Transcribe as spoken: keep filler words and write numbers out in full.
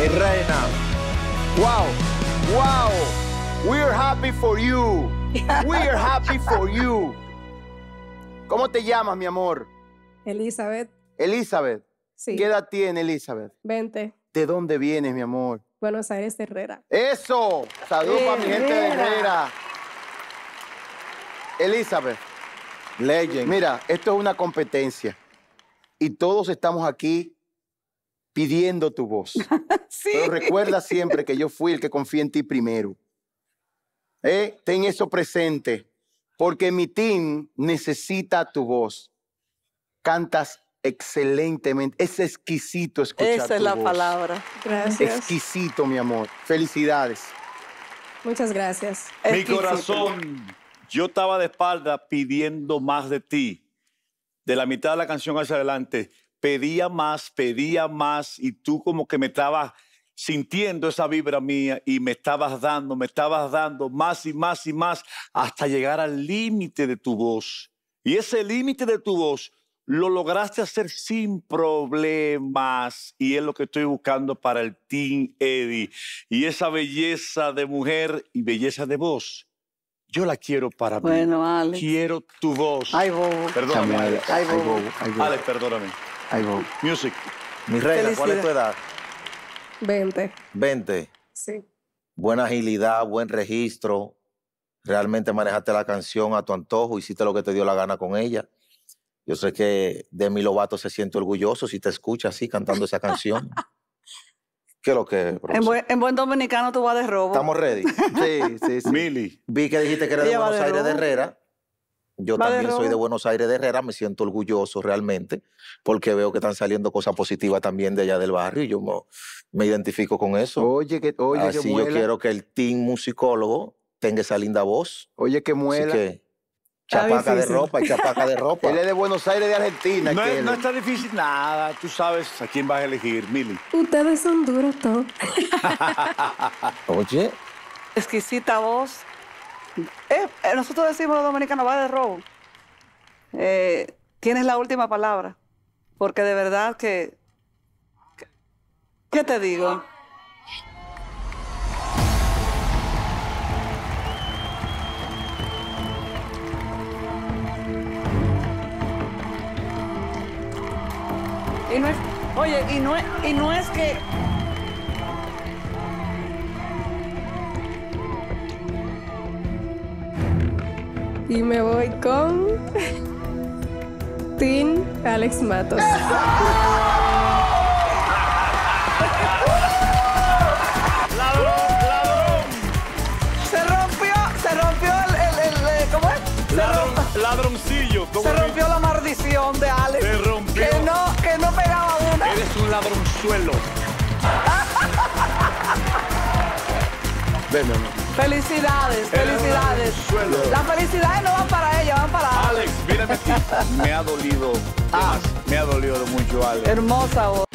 mi reina. Wow, wow. We're happy for you. We're happy for you. ¿Cómo te llamas, mi amor? Elizabeth. Elizabeth. Sí. ¿Qué edad tiene Elizabeth? veinte. ¿De dónde vienes, mi amor? Buenos Aires, Herrera. ¡Eso! Saludos para mi gente de Herrera. Elizabeth, legend. Mira, esto es una competencia y todos estamos aquí pidiendo tu voz. Sí. Pero recuerda siempre que yo fui el que confía en ti primero. ¿Eh? Ten eso presente, porque mi team necesita tu voz. Cantas excelentemente. Es exquisito escuchar tu voz. Esa es la palabra. Gracias. Exquisito, mi amor. Felicidades. Muchas gracias. Mi corazón, yo estaba de espalda pidiendo más de ti. De la mitad de la canción hacia adelante, pedía más, pedía más, y tú como que me estabas sintiendo esa vibra mía y me estabas dando, me estabas dando más y más y más hasta llegar al límite de tu voz. Y ese límite de tu voz lo lograste hacer sin problemas, y es lo que estoy buscando para el Team Eddy. Y esa belleza de mujer y belleza de voz, yo la quiero para bueno, mí. Bueno, Alex. Quiero tu voz. Ay, bobo. Perdóname, Alex. Ay, bobo. Ay, bobo. Alex, perdóname. Ay, bobo. Music. Mi reina, ¿cuál es tu edad? veinte. veinte. Sí. Buena agilidad, buen registro. Realmente manejaste la canción a tu antojo, hiciste lo que te dio la gana con ella. Yo sé que Demi Lovato se siente orgulloso si te escucha así cantando esa canción. ¿Qué es lo que es, en buen, en buen dominicano tú vas de robo. Estamos ready. Sí, sí, sí. Milly. Vi que dijiste que eres de Buenos Aires de Herrera. Yo también soy de Buenos Aires de Herrera. Me siento orgulloso realmente porque veo que están saliendo cosas positivas también de allá del barrio. Y yo me, me identifico con eso. Oye, que oye, así que yo muela. Quiero que el team musicólogo tenga esa linda voz. Oye, que muela. Así que, chapaca de ropa, chapaca de ropa. Él es de Buenos Aires, de Argentina. No, es, no está difícil nada. Tú sabes a quién vas a elegir, Milly. Ustedes son duros todos. Oye. Exquisita voz. Eh, nosotros decimos los dominicanos, va de robo. Eh, tienes la última palabra. Porque de verdad que... que ¿qué te digo? Y no es, oye, y no, y no es que... Y me voy con... Team Alex Matos. Ladroncillo. Se rompió la maldición de Alex. Se rompió. Que no, que no pegaba una. Eres un ladronzuelo. Ven, mamá. Felicidades, felicidades. Las felicidades no van para ella, van para Alex. Alex, mírame aquí. Me ha dolido. Ah, me ha dolido mucho, Alex. Hermosa voz.